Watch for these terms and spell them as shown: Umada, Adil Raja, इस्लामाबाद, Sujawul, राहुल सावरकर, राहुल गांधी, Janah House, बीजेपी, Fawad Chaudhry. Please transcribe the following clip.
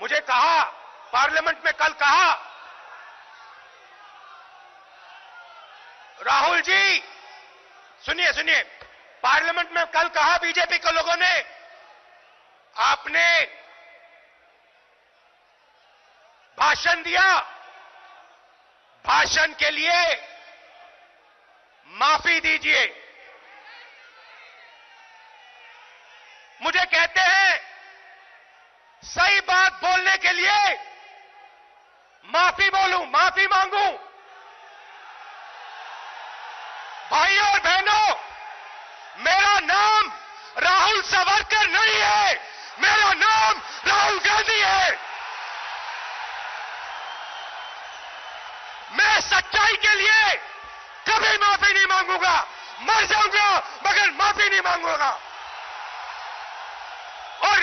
मुझे कहा, पार्लियामेंट में कल कहा, राहुल जी सुनिए सुनिए, पार्लियामेंट में कल कहा बीजेपी के लोगों ने, आपने भाषण दिया, भाषण के लिए माफी दीजिए। मुझे कहते हैं सही बात बोलने के लिए माफी बोलूं, माफी मांगूं। भाइयों और बहनों, मेरा नाम राहुल सावरकर नहीं है, मेरा नाम राहुल गांधी है। मैं सच्चाई के लिए कभी माफी नहीं मांगूंगा, मर जाऊंगा मगर माफी नहीं मांगूंगा, और